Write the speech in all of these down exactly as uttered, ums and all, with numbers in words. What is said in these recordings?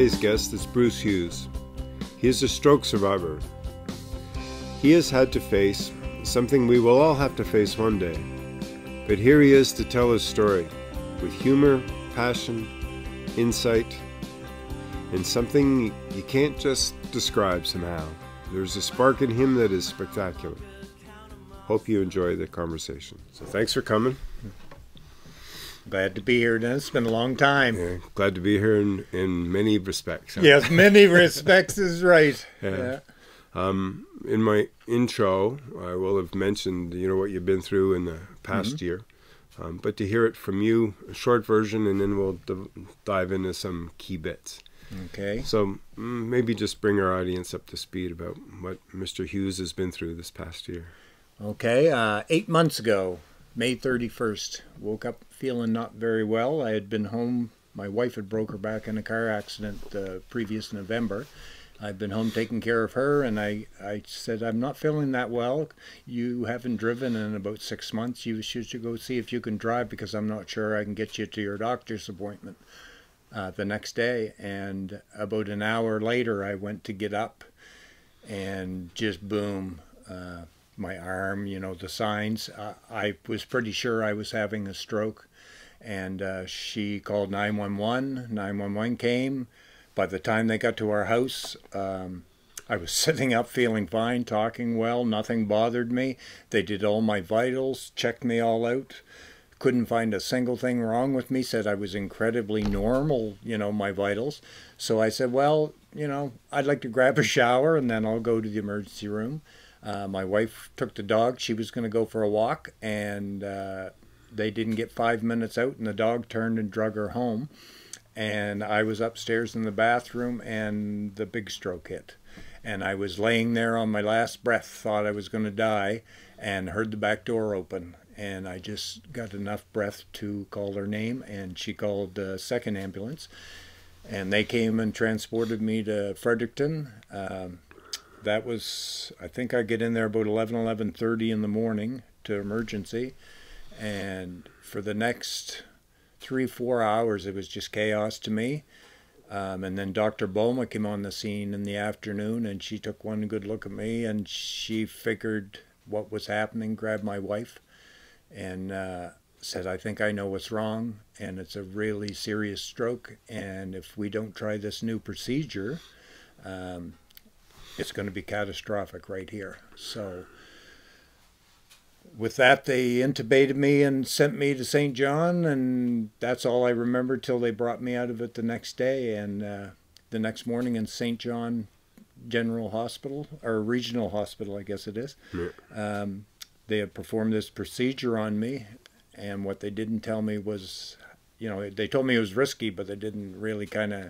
today's guest is Bruce Hughes. He is a stroke survivor. He has had to face something we will all have to face one day. But here he is to tell his story with humor, passion, insight, and something you can't just describe somehow. There's a spark in him that is spectacular. Hope you enjoy the conversation. So thanks for coming. Glad to be here, Dennis. It's been a long time. Yeah, glad to be here in, in many respects. Huh? Yes, many respects is right. Yeah. Yeah. Um, in my intro, I will have mentioned, you know, what you've been through in the past mm-hmm. year. Um, but to hear it from you, a short version, and then we'll dive into some key bits. Okay. So maybe just bring our audience up to speed about what Mister Hughes has been through this past year. Okay. Uh, eight months ago, May thirty-first, woke up feeling not very well. I had been home. My wife had broke her back in a car accident the uh, previous November. I've been home taking care of her, and I, I said, I'm not feeling that well. You haven't driven in about six months. You should go see if you can drive, because I'm not sure I can get you to your doctor's appointment uh, the next day. And about an hour later, I went to get up, and just boom, uh, my arm, you know, the signs. Uh, I was pretty sure I was having a stroke, and uh, she called nine one one. nine one one came. By the time they got to our house, um, I was sitting up feeling fine, talking well, nothing bothered me. They did all my vitals, checked me all out, couldn't find a single thing wrong with me, said I was incredibly normal, you know, my vitals. So I said, well, you know, I'd like to grab a shower and then I'll go to the emergency room. Uh, my wife took the dog. She was going to go for a walk, and uh, they didn't get five minutes out, and the dog turned and drug her home. And I was upstairs in the bathroom, and the big stroke hit. And I was laying there on my last breath, thought I was going to die, and heard the back door open. And I just got enough breath to call her name, and she called the second ambulance. And they came and transported me to Fredericton. Um, that was, I think I get in there about eleven, eleven thirty in the morning to emergency. And for the next three, four hours, it was just chaos to me. Um, and then Doctor Bouma came on the scene in the afternoon, and she took one good look at me, and she figured what was happening, grabbed my wife, and uh, said, I think I know what's wrong, and it's a really serious stroke, and if we don't try this new procedure, um, it's going to be catastrophic right here. So with that, they intubated me and sent me to Saint John, and that's all I remember till they brought me out of it the next day. And uh, the next morning in Saint John General Hospital, or Regional Hospital, I guess it is, yeah. um, they had performed this procedure on me, and what they didn't tell me was, you know, they told me it was risky, but they didn't really kind of,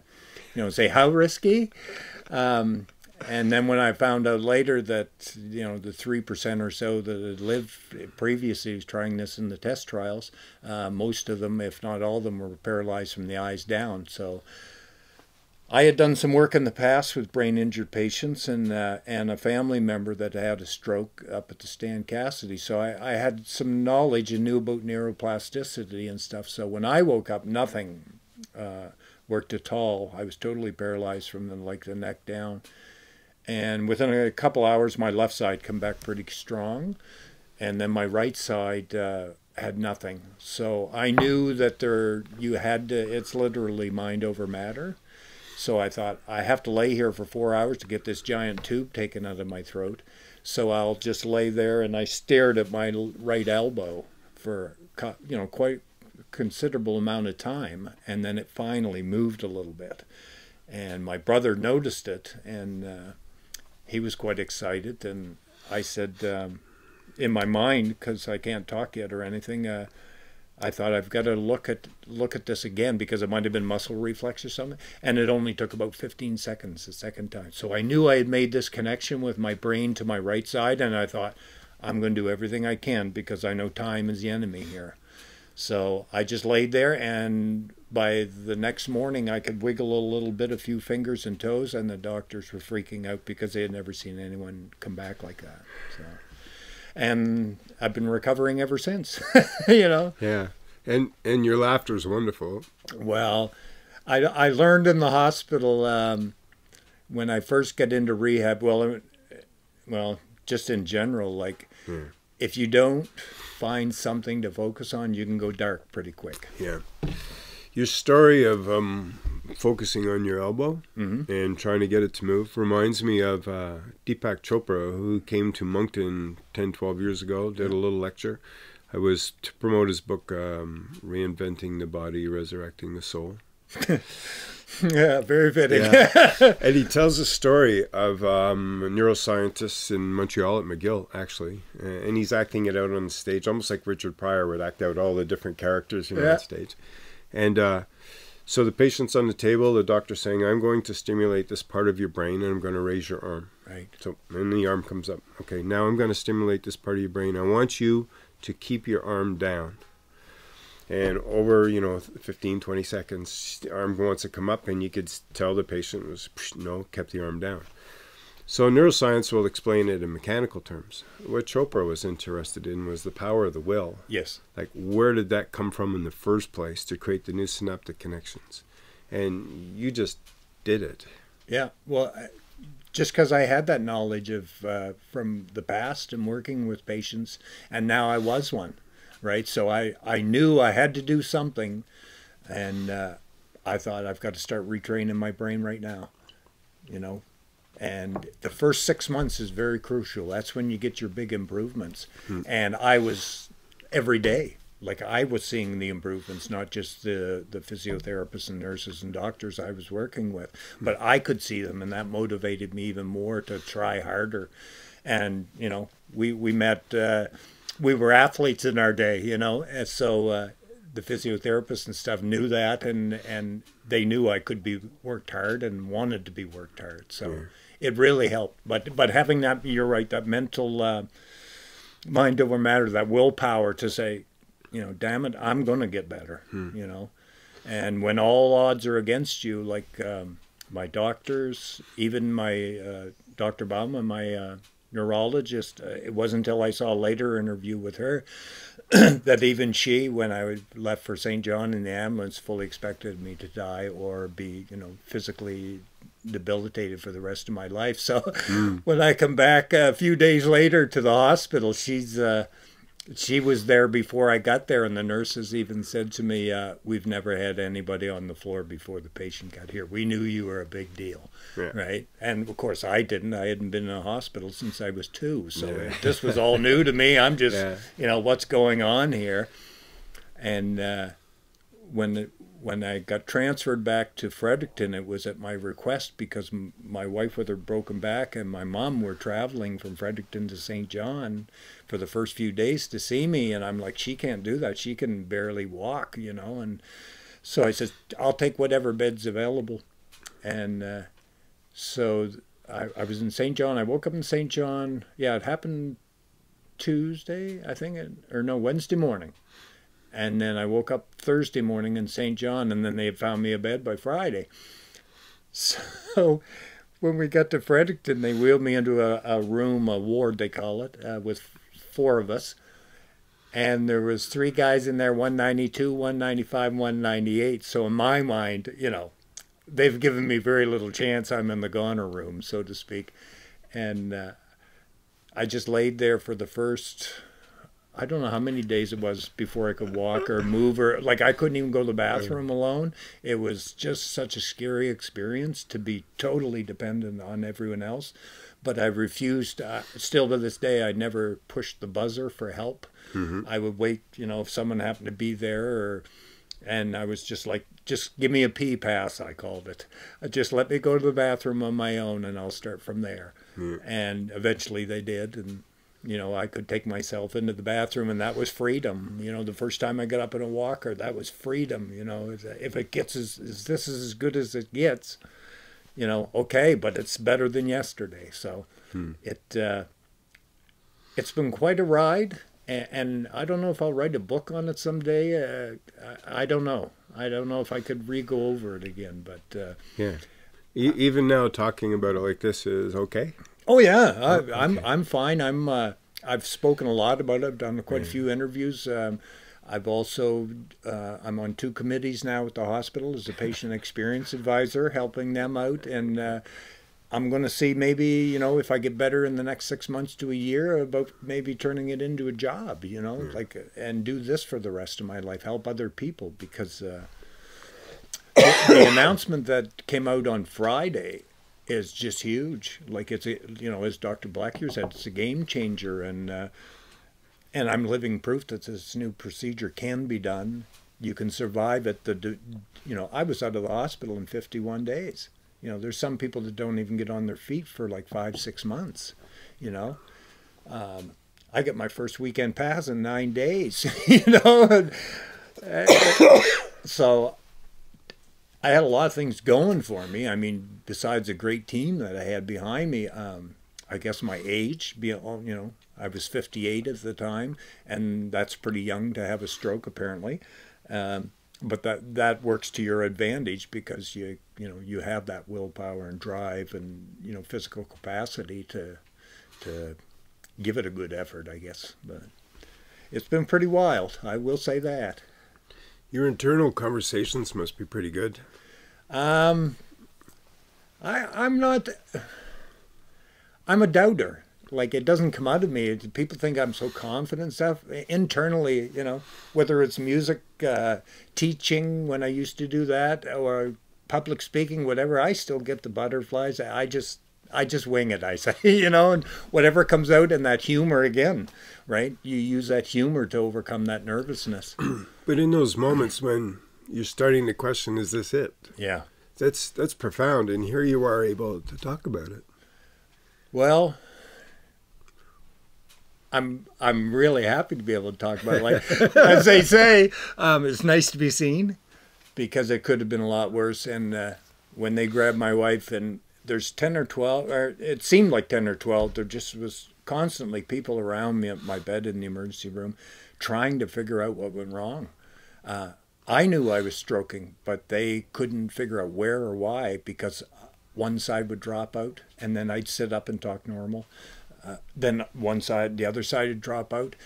you know, say how risky. Um, And then when I found out later that, you know, the three percent or so that had lived previously trying this in the test trials, uh, most of them, if not all of them, were paralyzed from the eyes down. So I had done some work in the past with brain-injured patients, and uh, and a family member that had a stroke up at the Stan Cassidy. So I, I had some knowledge and knew about neuroplasticity and stuff. So when I woke up, nothing uh, worked at all. I was totally paralyzed from the, like the neck down. And within a couple hours, my left side come back pretty strong. And then my right side uh, had nothing. So I knew that there you had to, it's literally mind over matter. So I thought, I have to lay here for four hours to get this giant tube taken out of my throat. So I'll just lay there. And I stared at my right elbow for, you know, quite a considerable amount of time. And then it finally moved a little bit. And my brother noticed it, and uh, he was quite excited, and I said, um, in my mind, because I can't talk yet or anything, uh, I thought I've got to look at look at this again, because it might have been muscle reflex or something, and it only took about fifteen seconds the second time. So I knew I had made this connection with my brain to my right side, and I thought, I'm going to do everything I can, because I know time is the enemy here. So I just laid there, and by the next morning I could wiggle a little bit, a few fingers and toes, and the doctors were freaking out because they had never seen anyone come back like that. So, and I've been recovering ever since, you know. Yeah, and and your laughter is wonderful. Well, I, I learned in the hospital um, when I first got into rehab, well, well, just in general, like hmm. if you don't find something to focus on, you can go dark pretty quick. Yeah. Your story of um, focusing on your elbow mm-hmm. and trying to get it to move reminds me of uh, Deepak Chopra, who came to Moncton ten, twelve years ago, did a little lecture. I was to promote his book, um, Reinventing the Body, Resurrecting the Soul. Yeah, very fitting. Yeah. And he tells a story of um, a neuroscientist in Montreal at McGill, actually. And he's acting it out on the stage, almost like Richard Pryor would act out all the different characters, you know, yeah. on stage. And uh, so the patient's on the table, the doctor's saying, I'm going to stimulate this part of your brain and I'm going to raise your arm. Right. So, and the arm comes up. Okay, now I'm going to stimulate this part of your brain. I want you to keep your arm down. And over, you know, fifteen, twenty seconds, the arm wants to come up, and you could tell the patient was, no, kept the arm down. So neuroscience will explain it in mechanical terms. What Chopra was interested in was the power of the will. Yes. Like, where did that come from in the first place to create the new synaptic connections? And you just did it. Yeah. Well, just because I had that knowledge of uh, from the past and working with patients, and now I was one. Right. So I, I knew I had to do something, and uh, I thought I've got to start retraining my brain right now, you know, and the first six months is very crucial. That's when you get your big improvements. Hmm. And I was every day, like I was seeing the improvements, not just the, the physiotherapists and nurses and doctors I was working with, but I could see them, and that motivated me even more to try harder. And, you know, we, we met... Uh, we were athletes in our day, you know, and so uh, the physiotherapists and stuff knew that, and, and they knew I could be worked hard and wanted to be worked hard. So yeah. It really helped. But but having that, you're right, that mental uh, mind over matter, that willpower to say, you know, damn it, I'm going to get better, hmm. you know. And when all odds are against you, like um, my doctors, even my uh, Doctor Bouma, my uh, neurologist, uh, it wasn't until I saw a later interview with her that even she, when I left for Saint John in the ambulance, fully expected me to die or be, you know, physically debilitated for the rest of my life. So mm. when I come back a few days later to the hospital, she's uh, she was there before I got there, and the nurses even said to me, uh, we've never had anybody on the floor before the patient got here. We knew you were a big deal, yeah. right? And, of course, I didn't. I hadn't been in a hospital since I was two, so yeah. this was all new to me. I'm just, yeah. you know, what's going on here? And uh, when the, when I got transferred back to Fredericton, it was at my request because m my wife with her broken back and my mom were traveling from Fredericton to Saint John for the first few days to see me. And I'm like, she can't do that. She can barely walk, you know. And so I said, I'll take whatever bed's available. And uh, so I, I was in Saint John. I woke up in Saint John. Yeah, it happened Tuesday, I think, or no, Wednesday morning. And then I woke up Thursday morning in Saint John, and then they had found me a bed by Friday. So when we got to Fredericton, they wheeled me into a, a room, a ward they call it, uh, with four of us. And there was three guys in there, one ninety-two, one ninety-five, one ninety-eight. So in my mind, you know, they've given me very little chance. I'm in the goner room, so to speak. And uh, I just laid there for the first... I don't know how many days it was before I could walk or move, or like I couldn't even go to the bathroom alone. It was just such a scary experience to be totally dependent on everyone else. But I refused. Uh, still to this day, I never pushed the buzzer for help. Mm-hmm. I would wait, you know, if someone happened to be there, or, and I was just like, just give me a pee pass, I called it. Just let me go to the bathroom on my own and I'll start from there. Mm-hmm. And eventually they did, and you know, I could take myself into the bathroom, and that was freedom. You know, the first time I got up in a walker, that was freedom. You know, if it gets as, as this is as good as it gets, you know, okay, but it's better than yesterday. So hmm. it, uh, it's been quite a ride, and, and I don't know if I'll write a book on it someday. Uh, I, I don't know. I don't know if I could re-go over it again, but... Uh, yeah. E even now talking about it like this is okay. Oh yeah, I, okay. I'm I'm fine. I'm uh, I've spoken a lot about it. I've done quite a few interviews. Um, I've also, uh, I'm on two committees now at the hospital as a patient experience advisor, helping them out. And uh, I'm going to see maybe, you know, if I get better in the next six months to a year, about maybe turning it into a job, you know, mm. like, and do this for the rest of my life, help other people. Because uh, the announcement that came out on Friday is just huge. Like, it's, a, you know, as Doctor Blackyer said, it's a game changer. And, uh, And I'm living proof that this new procedure can be done. You can survive at the, you know, I was out of the hospital in fifty-one days. You know, there's some people that don't even get on their feet for like five, six months, you know. Um, I get my first weekend pass in nine days, you know. And, and, so I had a lot of things going for me. I mean, besides a great team that I had behind me, um, I guess my age, you know, I was fifty-eight at the time, and that's pretty young to have a stroke, apparently. Um, but that that works to your advantage because you you know you have that willpower and drive and you know physical capacity to to give it a good effort, I guess. But it's been pretty wild, I will say that. Your internal conversations must be pretty good. Um, I I'm not. I'm a doubter. Like, it doesn't come out of me. People think I'm so confident and stuff. Internally, you know, whether it's music, uh, teaching when I used to do that, or public speaking, whatever, I still get the butterflies. I just I just wing it, I say, you know, and whatever comes out, and that humor again, right? You use that humor to overcome that nervousness. But in those moments when you're starting to question, is this it? Yeah. That's, that's profound, and here you are able to talk about it. Well... I'm I'm really happy to be able to talk about it. Like, as they say, um, it's nice to be seen because it could have been a lot worse. And uh, when they grabbed my wife, and there's ten or twelve, or it seemed like ten or twelve, there just was constantly people around me at my bed in the emergency room trying to figure out what went wrong. Uh, I knew I was stroking, but they couldn't figure out where or why because one side would drop out and then I'd sit up and talk normal. Uh, then one side, the other side would drop out.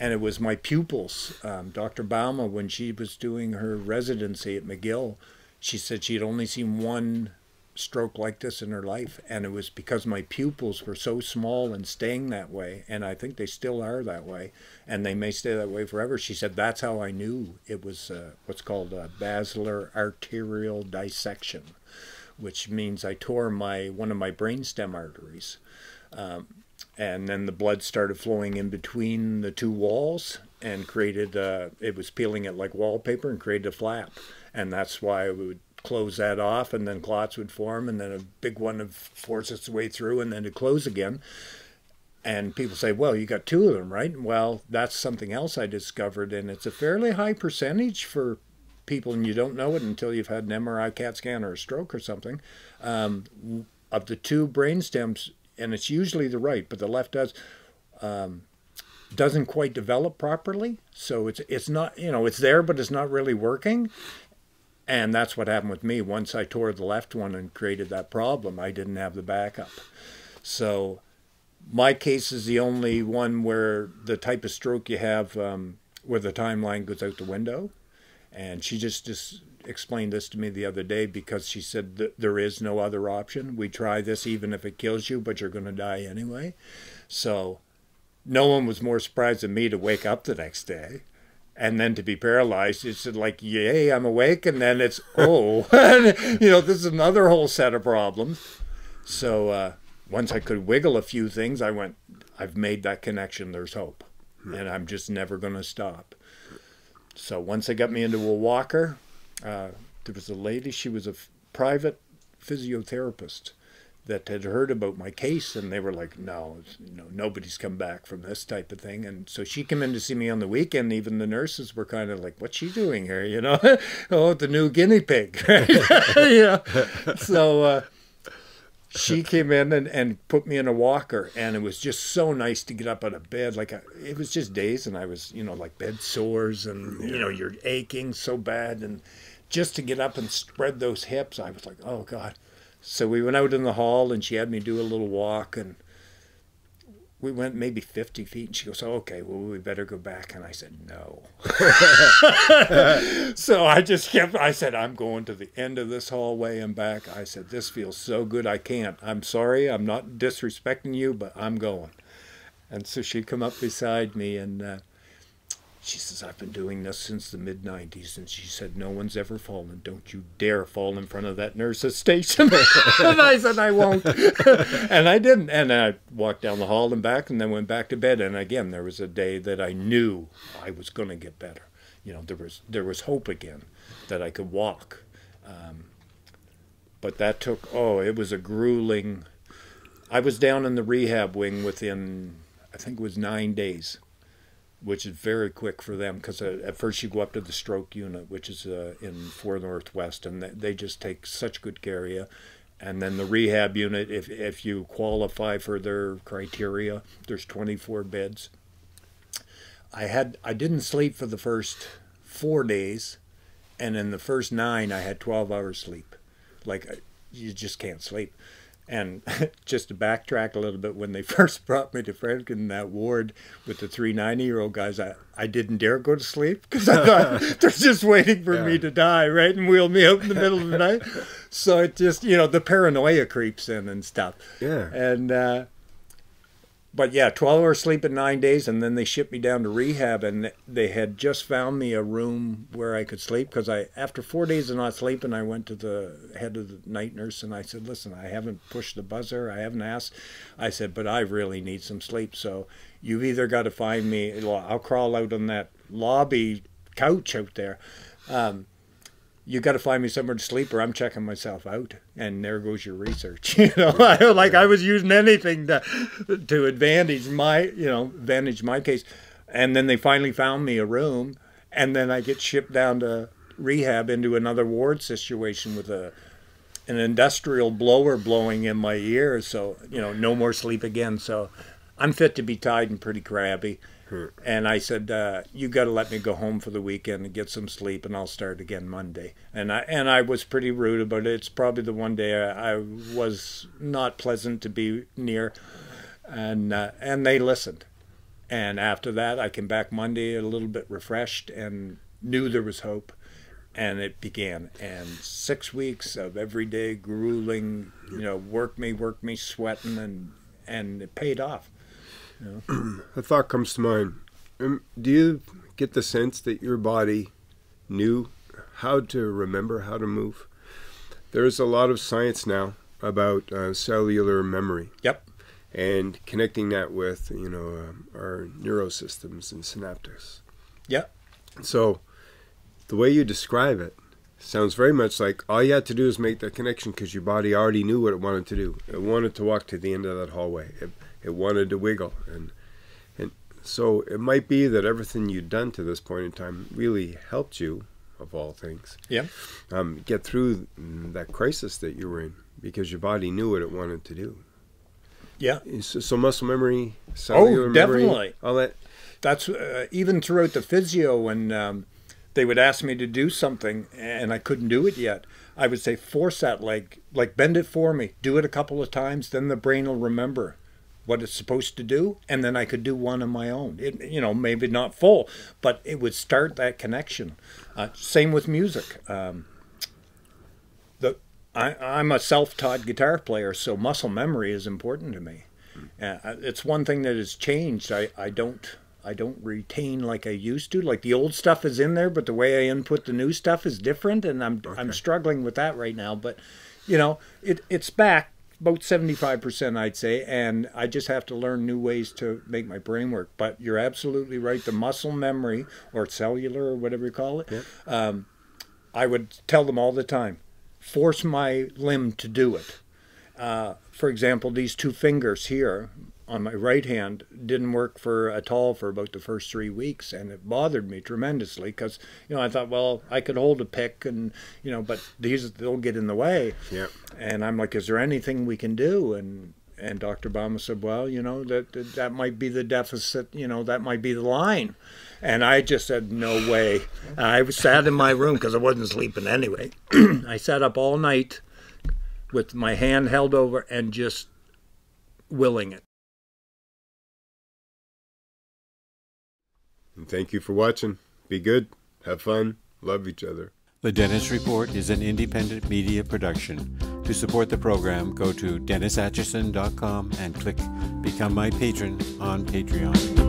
And it was my pupils. Um, Doctor Bouma, when she was doing her residency at McGill, she said she had only seen one stroke like this in her life. And it was because my pupils were so small and staying that way. And I think they still are that way. And they may stay that way forever. She said that's how I knew it was uh, what's called a basilar arterial dissection, which means I tore my one of my brainstem arteries. Um, And then the blood started flowing in between the two walls and created, uh, it was peeling it like wallpaper and created a flap. And that's why we would close that off and then clots would form and then a big one would force its way through and then it'd close again. And people say, well, you got two of them, right? Well, that's something else I discovered, and it's a fairly high percentage for people, and you don't know it until you've had an M R I, CAT scan, or a stroke or something. Um, of the two brain stems, and it's usually the right, but the left does um, doesn't quite develop properly. So it's it's not, you know, it's there, but it's not really working. And that's what happened with me. Once I tore the left one and created that problem, I didn't have the backup. So my case is the only one where the type of stroke you have, um, where the timeline goes out the window. And she just just explained this to me the other day because she said that there is no other option. We try this even if it kills you, but you're going to die anyway. So no one was more surprised than me to wake up the next day and then to be paralyzed. It's like, yay, I'm awake. And then it's, oh, you know, this is another whole set of problems. So uh, once I could wiggle a few things, I went, I've made that connection. There's hope. Hmm. And I'm just never going to stop. So once they got me into a walker, uh, there was a lady, she was a private physiotherapist that had heard about my case, and they were like, no, you know, nobody's come back from this type of thing. And so she came in to see me on the weekend. Even the nurses were kind of like, what's she doing here, you know? Oh, the new guinea pig, right? Yeah. So uh, she came in and, and put me in a walker, and it was just so nice to get up out of bed. Like, I, it was just days, and I was, you know, like bed sores, and, you know, you're aching so bad. And just to get up and spread those hips, I was like, oh, God. So we went out in the hall, and she had me do a little walk, and we went maybe fifty feet, and she goes, oh, okay, well, we better go back. And I said, no. So I just kept, I said, I'm going to the end of this hallway and back. I said, this feels so good, I can't. I'm sorry, I'm not disrespecting you, but I'm going. And so she come up beside me, and uh, she says, I've been doing this since the mid nineties. And she said, no one's ever fallen. Don't you dare fall in front of that nurse's station. And I said, I won't. And I didn't. And I walked down the hall and back, and then went back to bed. And again, there was a day that I knew I was going to get better. You know, there was, there was hope again that I could walk. Um, but that took, oh, it was a grueling. I was down in the rehab wing within, I think it was nine days. Which is very quick for them, because at first you go up to the stroke unit, which is uh, in Four Northwest, and they just take such good care of you. And then the rehab unit, if, if you qualify for their criteria, there's twenty-four beds. I, had, I didn't sleep for the first four days, and in the first nine, I had twelve hours sleep. Like, you just can't sleep. And just to backtrack a little bit, when they first brought me to Fredericton in that ward with the three ninety-year-old guys, I, I didn't dare go to sleep because I thought they're just waiting for yeah. me to die, right, and wheel me out in the middle of the night. So it just, you know, the paranoia creeps in and stuff. Yeah. And, uh, but yeah, twelve hours sleep in nine days, and then they shipped me down to rehab, and they had just found me a room where I could sleep, because I, after four days of not sleeping, I went to the head of the night nurse, and I said, listen, I haven't pushed the buzzer, I haven't asked. I said, but I really need some sleep, so you've either got to find me, I'll crawl out on that lobby couch out there, um, you got to find me somewhere to sleep, or I'm checking myself out. And there goes your research. You know, I, like I was using anything to to advantage my, you know, advantage my case. And then they finally found me a room, and then I get shipped down to rehab into another ward situation with a an industrial blower blowing in my ear. So you know, no more sleep again. So I'm fit to be tied and pretty crabby. And I said, uh, you got to let me go home for the weekend and get some sleep, and I'll start again Monday. And I and I was pretty rude about it. It's probably the one day I, I was not pleasant to be near. And, uh, and they listened. And after that, I came back Monday a little bit refreshed and knew there was hope. And it began. And six weeks of everyday grueling, you know, work me, work me, sweating, and, and it paid off. Yeah. A thought comes to mind. Um, do you get the sense that your body knew how to remember how to move? There's a lot of science now about uh, cellular memory. Yep. And connecting that with, you know, um, our neurosystems and synaptics. Yep. So the way you describe it sounds very much like all you had to do is make that connection, because your body already knew what it wanted to do. It wanted to walk to the end of that hallway. It, It wanted to wiggle, and and so it might be that everything you'd done to this point in time really helped you, of all things, yeah, um, get through that crisis that you were in, because your body knew what it wanted to do. Yeah. So, so muscle memory, cellular oh, definitely. memory, all that. That's uh, even throughout the physio when um, they would ask me to do something and I couldn't do it yet. I would say, force that leg, like bend it for me, do it a couple of times, then the brain will remember what it's supposed to do, and then I could do one on my own. It, you know, maybe not full, but it would start that connection. Uh, same with music. Um, the I, I'm a self-taught guitar player, so muscle memory is important to me. Uh, it's one thing that has changed. I, I don't I don't retain like I used to. Like the old stuff is in there, but the way I input the new stuff is different, and I'm okay. I'm struggling with that right now. But you know, it it's back. About seventy-five percent, I'd say, and I just have to learn new ways to make my brain work. But you're absolutely right. The muscle memory, or cellular, or whatever you call it, yep. um, I would tell them all the time, force my limb to do it. Uh, for example, these two fingers here on my right hand didn't work for at all for about the first three weeks, and it bothered me tremendously because, you know, I thought, well, I could hold a pick, and, you know, but these, they'll get in the way. Yep. And I'm like, is there anything we can do? And and Doctor Bouma said, well, you know, that, that that might be the deficit, you know, that might be the line. And I just said, no way. And I was sat in my room because I wasn't sleeping anyway. I sat up all night with my hand held over and just willing it. And thank you for watching. Be good. Have fun. Love each other. The Dennis Report is an independent media production. To support the program, go to dennis atchison dot com and click Become My Patron on Patreon.